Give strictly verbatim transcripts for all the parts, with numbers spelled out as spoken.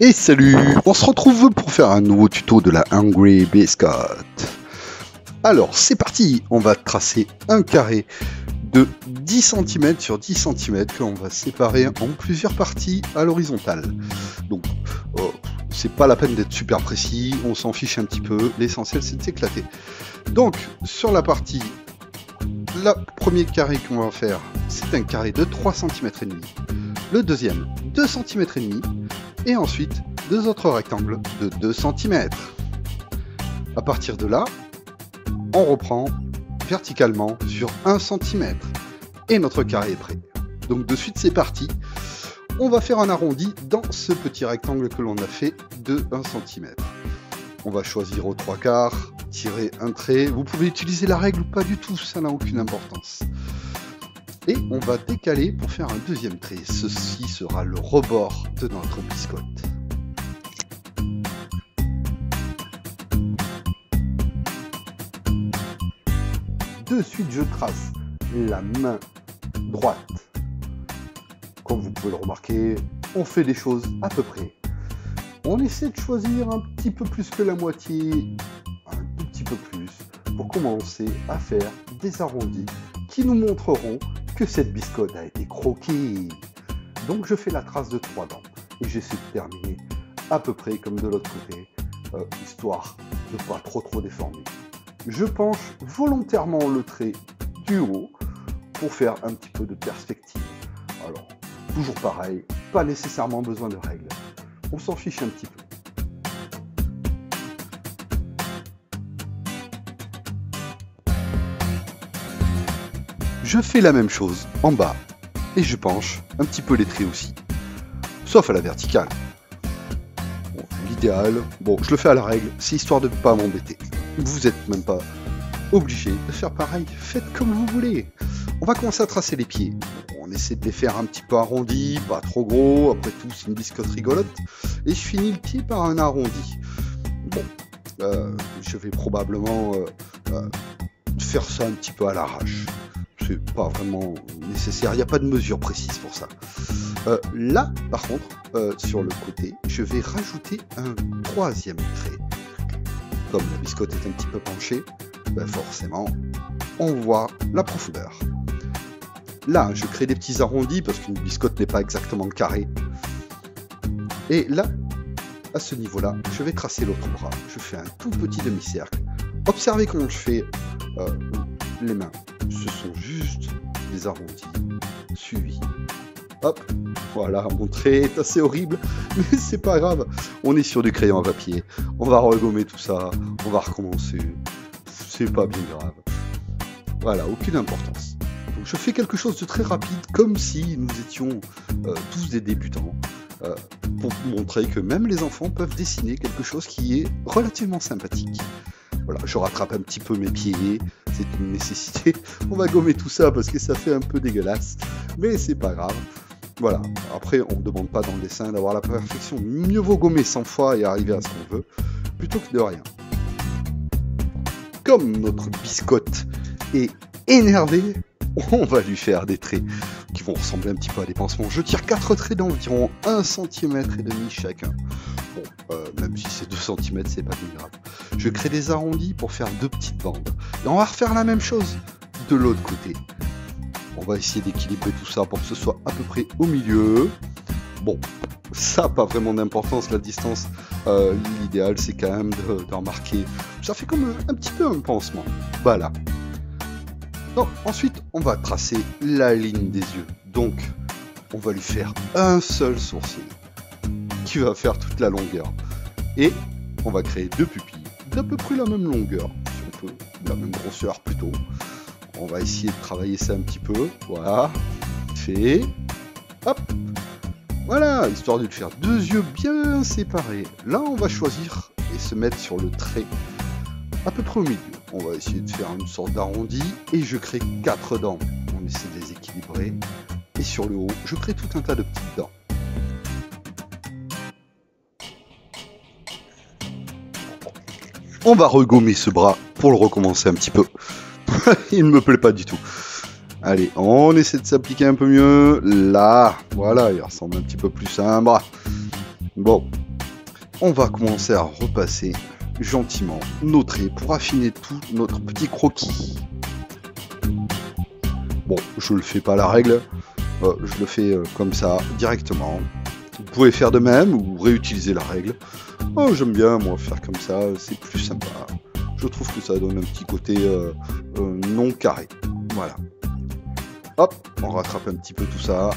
Et salut, on se retrouve pour faire un nouveau tuto de la Angry Biscotte. Alors c'est parti, on va tracer un carré de dix centimètres sur dix centimètres que l'on va séparer en plusieurs parties à l'horizontale. Donc euh, c'est pas la peine d'être super précis, on s'en fiche un petit peu, l'essentiel c'est de s'éclater. Donc sur la partie, le premier carré qu'on va faire, c'est un carré de trois centimètres et demi. Le deuxième, deux centimètres et demi. Et ensuite, deux autres rectangles de deux centimètres. À partir de là, on reprend verticalement sur un centimètre. Et notre carré est prêt. Donc de suite, c'est parti. On va faire un arrondi dans ce petit rectangle que l'on a fait de un centimètre. On va choisir au trois quarts, tirer un trait. Vous pouvez utiliser la règle ou pas du tout, ça n'a aucune importance. Et on va décaler pour faire un deuxième trait. Ceci sera le rebord de notre biscotte. De suite, je trace la main droite. Comme vous pouvez le remarquer, on fait des choses à peu près. On essaie de choisir un petit peu plus que la moitié, un tout petit peu plus, pour commencer à faire des arrondis qui nous montreront que cette biscotte a été croquée. Donc je fais la trace de trois dents et j'essaie de terminer à peu près comme de l'autre côté, euh, histoire de ne pas trop trop déformer. Je penche volontairement le trait du haut pour faire un petit peu de perspective. Alors toujours pareil, pas nécessairement besoin de règles, on s'en fiche un petit peu. Je fais la même chose en bas et je penche un petit peu les traits aussi, sauf à la verticale. Bon, l'idéal, bon je le fais à la règle, c'est histoire de ne pas m'embêter. Vous n'êtes même pas obligé de faire pareil, faites comme vous voulez. On va commencer à tracer les pieds. On essaie de les faire un petit peu arrondis, pas trop gros, après tout c'est une biscotte rigolote. Et je finis le pied par un arrondi. Bon, euh, je vais probablement euh, euh, faire ça un petit peu à l'arrache. C'est pas vraiment nécessaire, il n'y a pas de mesure précise pour ça. Euh, là, par contre, euh, sur le côté, je vais rajouter un troisième trait. Comme la biscotte est un petit peu penchée, ben forcément, on voit la profondeur. Là, je crée des petits arrondis parce qu'une biscotte n'est pas exactement carrée. Et là, à ce niveau-là, je vais tracer l'autre bras. Je fais un tout petit demi-cercle. Observez comment je fais euh, les mains. Ce sont juste des arrondis suivis. Hop, voilà, mon trait est assez horrible, mais c'est pas grave. On est sur du crayon à papier, on va regommer tout ça, on va recommencer. C'est pas bien grave. Voilà, aucune importance. Donc je fais quelque chose de très rapide, comme si nous étions euh, tous des débutants, euh, pour vous montrer que même les enfants peuvent dessiner quelque chose qui est relativement sympathique. Voilà, je rattrape un petit peu mes pieds, c'est une nécessité. On va gommer tout ça parce que ça fait un peu dégueulasse, mais c'est pas grave. Voilà, après on ne demande pas dans le dessin d'avoir la perfection. Mieux vaut gommer cent fois et arriver à ce qu'on veut, plutôt que de rien. Comme notre biscotte est énervée, on va lui faire des traits qui vont ressembler un petit peu à des pansements. Je tire quatre traits d'environ un centimètre et demi chacun. Bon, euh, même si c'est deux centimètres, c'est pas bien grave. Je crée des arrondis pour faire deux petites bandes. Et on va refaire la même chose de l'autre côté. On va essayer d'équilibrer tout ça pour que ce soit à peu près au milieu. Bon, ça pas vraiment d'importance, la distance. Euh, l'idéal, c'est quand même de, de remarquer. Ça fait comme un, un petit peu un pansement. Voilà. Donc, ensuite, on va tracer la ligne des yeux. Donc, on va lui faire un seul sourcil qui va faire toute la longueur. Et on va créer deux pupilles d'à peu près la même longueur, si on peut, la même grosseur plutôt. On va essayer de travailler ça un petit peu. Voilà. Fait. Hop. Voilà, histoire de lui faire deux yeux bien séparés. Là, on va choisir et se mettre sur le trait à peu près au milieu. On va essayer de faire une sorte d'arrondi et je crée quatre dents. On essaie de les équilibrer. Et sur le haut, je crée tout un tas de petites dents. on va regommer ce bras pour le recommencer un petit peu. Il ne me plaît pas du tout. Allez, on essaie de s'appliquer un peu mieux. Là, voilà, il ressemble un petit peu plus à un bras. Bon, on va commencer à repasser gentiment nos traits pour affiner tout notre petit croquis. Bon, je le fais pas à la règle, euh, je le fais euh, comme ça directement. Vous pouvez faire de même ou réutiliser la règle. Oh, j'aime bien moi faire comme ça, c'est plus sympa. Je trouve que ça donne un petit côté euh, euh, non carré. Voilà. Hop, on rattrape un petit peu tout ça.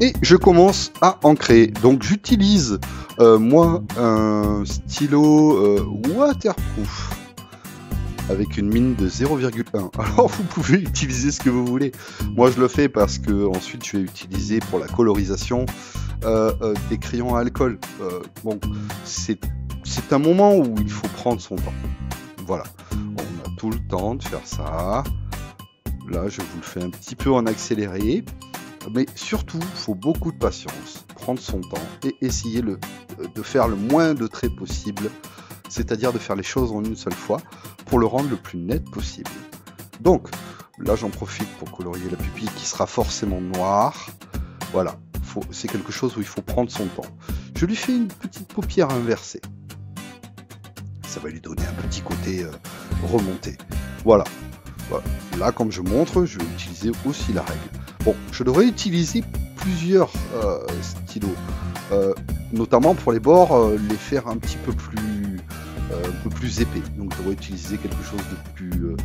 Et je commence à en créer. Donc j'utilise euh, moi un stylo euh, waterproof avec une mine de zéro virgule un. Alors vous pouvez utiliser ce que vous voulez. Moi je le fais parce que ensuite je vais utiliser pour la colorisation euh, euh, des crayons à alcool. Euh, bon, c'est un moment où il faut prendre son temps. Voilà, on a tout le temps de faire ça. Là je vous le fais un petit peu en accéléré. Mais surtout, il faut beaucoup de patience, prendre son temps et essayer le, de faire le moins de traits possible, c'est-à-dire de faire les choses en une seule fois pour le rendre le plus net possible. Donc, là j'en profite pour colorier la pupille qui sera forcément noire. Voilà, c'est quelque chose où il faut prendre son temps. Je lui fais une petite paupière inversée. Ça va lui donner un petit côté euh, remonté. Voilà. Voilà. Là, comme je montre, je vais utiliser aussi la règle. Bon, je devrais utiliser plusieurs euh, stylos, euh, notamment pour les bords, euh, les faire un petit peu plus, euh, un peu plus épais. Donc, je devrais utiliser quelque chose de, plus, euh,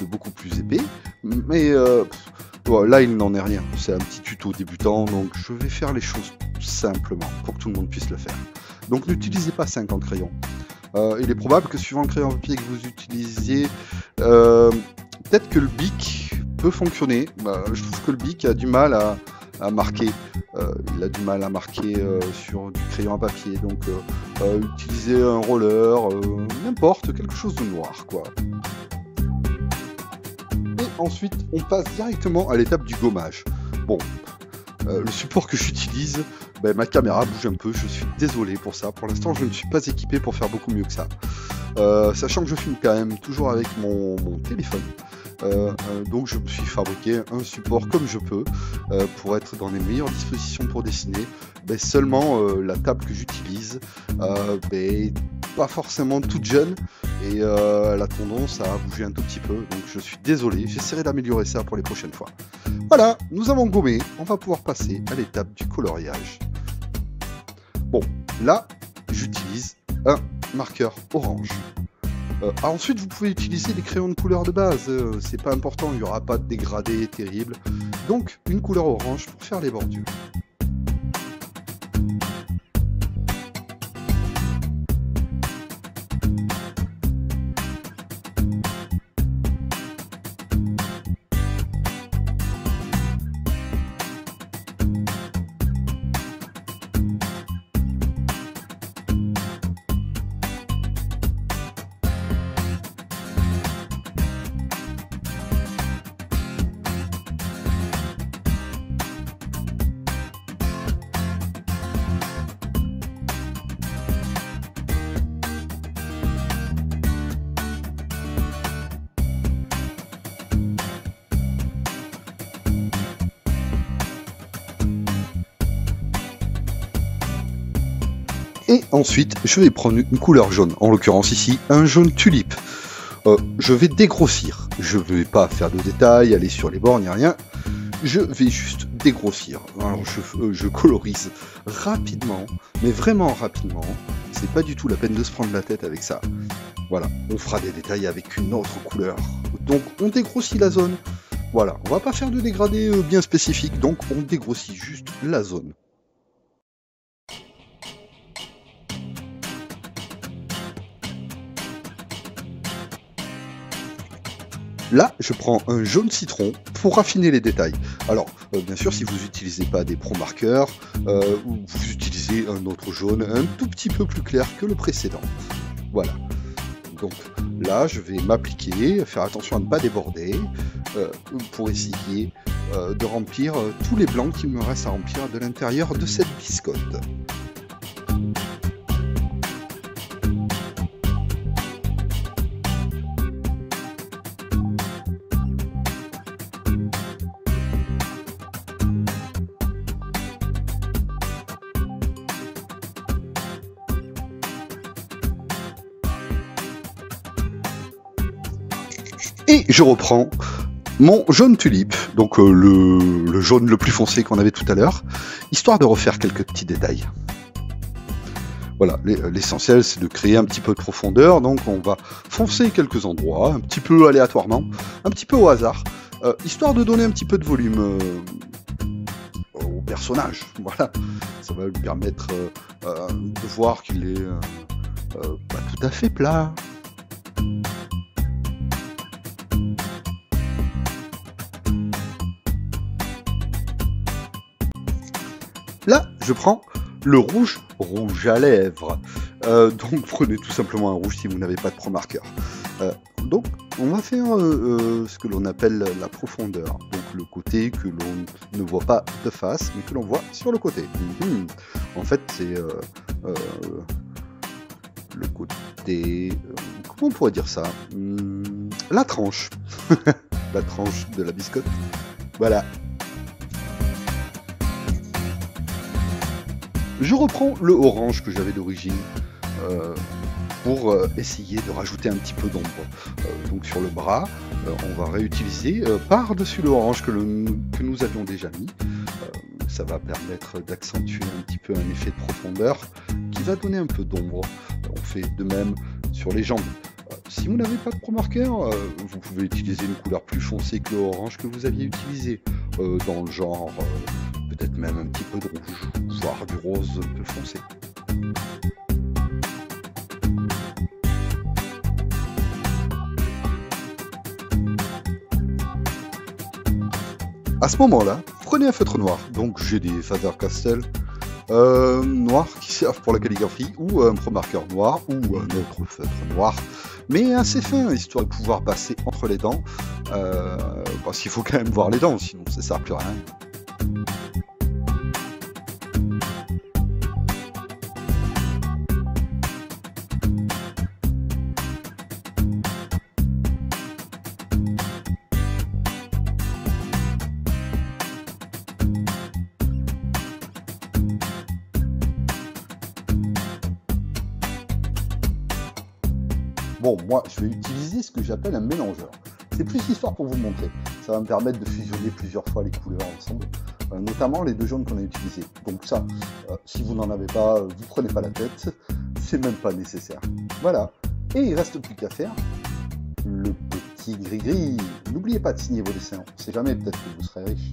de beaucoup plus épais. Mais euh, pff, là, il n'en est rien. C'est un petit tuto débutant, donc je vais faire les choses simplement pour que tout le monde puisse le faire. Donc, n'utilisez pas cinquante crayons. Euh, il est probable que suivant le crayon à papier que vous utilisiez, euh, peut-être que le bic peut fonctionner. Bah, je trouve que le bic a du mal à, à marquer. Euh, il a du mal à marquer euh, sur du crayon à papier. Donc, euh, euh, utiliser un roller, euh, n'importe, quelque chose de noir, quoi. Et ensuite, on passe directement à l'étape du gommage. Bon, euh, le support que j'utilise, bah, ma caméra bouge un peu. Je suis désolé pour ça. Pour l'instant, je ne suis pas équipé pour faire beaucoup mieux que ça. Euh, sachant que je filme quand même toujours avec mon, mon téléphone. Euh, euh, donc je me suis fabriqué un support comme je peux euh, pour être dans les meilleures dispositions pour dessiner. Ben seulement euh, la table que j'utilise euh, ben, pas forcément toute jeune et euh, elle a tendance à bouger un tout petit peu, donc je suis désolé, j'essaierai d'améliorer ça pour les prochaines fois. Voilà, nous avons gommé, on va pouvoir passer à l'étape du coloriage. Bon, là j'utilise un marqueur orange. Euh, ensuite, vous pouvez utiliser des crayons de couleur de base, euh, c'est pas important, il n'y aura pas de dégradé terrible. Donc, une couleur orange pour faire les bordures. Et ensuite, je vais prendre une couleur jaune, en l'occurrence ici, un jaune tulipe. Euh, je vais dégrossir, je ne vais pas faire de détails, aller sur les bords, ni rien. Je vais juste dégrossir. Alors, je, euh, je colorise rapidement, mais vraiment rapidement. C'est pas du tout la peine de se prendre la tête avec ça. Voilà, on fera des détails avec une autre couleur. Donc, on dégrossit la zone. Voilà, on va pas faire de dégradé euh, bien spécifique, donc on dégrossit juste la zone. Là, je prends un jaune citron pour raffiner les détails. Alors, euh, bien sûr, si vous n'utilisez pas des promarkers, euh, vous utilisez j'ai un autre jaune un tout petit peu plus clair que le précédent. Voilà. Donc là, je vais m'appliquer, faire attention à ne pas déborder, euh, pour essayer euh, de remplir euh, tous les blancs qu'il me reste à remplir de l'intérieur de cette biscotte. Et je reprends mon jaune tulipe, donc euh, le, le jaune le plus foncé qu'on avait tout à l'heure, histoire de refaire quelques petits détails. Voilà, l'essentiel c'est de créer un petit peu de profondeur, donc on va foncer quelques endroits, un petit peu aléatoirement, un petit peu au hasard, euh, histoire de donner un petit peu de volume euh, au personnage. Voilà, ça va lui permettre euh, euh, de voir qu'il est euh, euh, pas tout à fait plat. Là, je prends le rouge, rouge à lèvres. Euh, donc, prenez tout simplement un rouge si vous n'avez pas de promarker. Euh, donc, on va faire euh, euh, ce que l'on appelle la profondeur. Donc, le côté que l'on ne voit pas de face, mais que l'on voit sur le côté. Mm-hmm. En fait, c'est euh, euh, le côté... Euh, comment on pourrait dire ça? Hum, La tranche. La tranche de la biscotte. Voilà. Je reprends le orange que j'avais d'origine euh, pour euh, essayer de rajouter un petit peu d'ombre. Euh, donc sur le bras, euh, on va réutiliser euh, par-dessus le orange que, le, que nous avions déjà mis. Euh, ça va permettre d'accentuer un petit peu un effet de profondeur qui va donner un peu d'ombre. On fait de même sur les jambes. Euh, si vous n'avez pas de promarker, euh, vous pouvez utiliser une couleur plus foncée que le orange que vous aviez utilisé euh, dans le genre... Euh, peut-être même un petit peu de rouge, voire du rose un peu foncé. À ce moment-là, prenez un feutre noir. Donc j'ai des Faber-Castell euh, noirs qui servent pour la calligraphie, ou un promarker noir, ou un autre feutre noir, mais assez fin, histoire de pouvoir passer entre les dents, euh, parce qu'il faut quand même voir les dents, sinon ça ne sert plus à rien. Bon, moi, je vais utiliser ce que j'appelle un mélangeur. C'est plus histoire pour vous montrer. Ça va me permettre de fusionner plusieurs fois les couleurs ensemble, euh, notamment les deux jaunes qu'on a utilisés. Donc ça, euh, si vous n'en avez pas, vous prenez pas la tête, c'est même pas nécessaire. Voilà. Et il reste plus qu'à faire le petit gris-gris. N'oubliez pas de signer vos dessins. On sait jamais, peut-être que vous serez riche.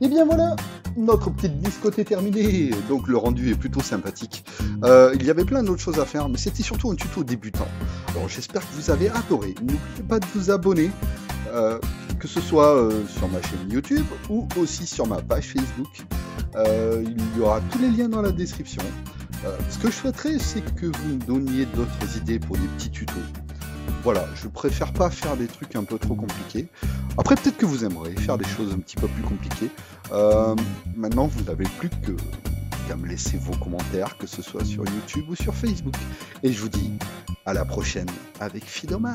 Et bien voilà! Notre petite biscotte est terminée, donc le rendu est plutôt sympathique. Euh, il y avait plein d'autres choses à faire, mais c'était surtout un tuto débutant. Alors j'espère que vous avez adoré. N'oubliez pas de vous abonner, euh, que ce soit euh, sur ma chaîne YouTube ou aussi sur ma page Facebook. Euh, il y aura tous les liens dans la description. Euh, ce que je souhaiterais, c'est que vous me donniez d'autres idées pour des petits tutos. Voilà, je préfère pas faire des trucs un peu trop compliqués. Après, peut-être que vous aimerez faire des choses un petit peu plus compliquées. Euh, maintenant, vous n'avez plus qu'à me laisser vos commentaires, que ce soit sur YouTube ou sur Facebook. Et je vous dis à la prochaine avec Fydoman.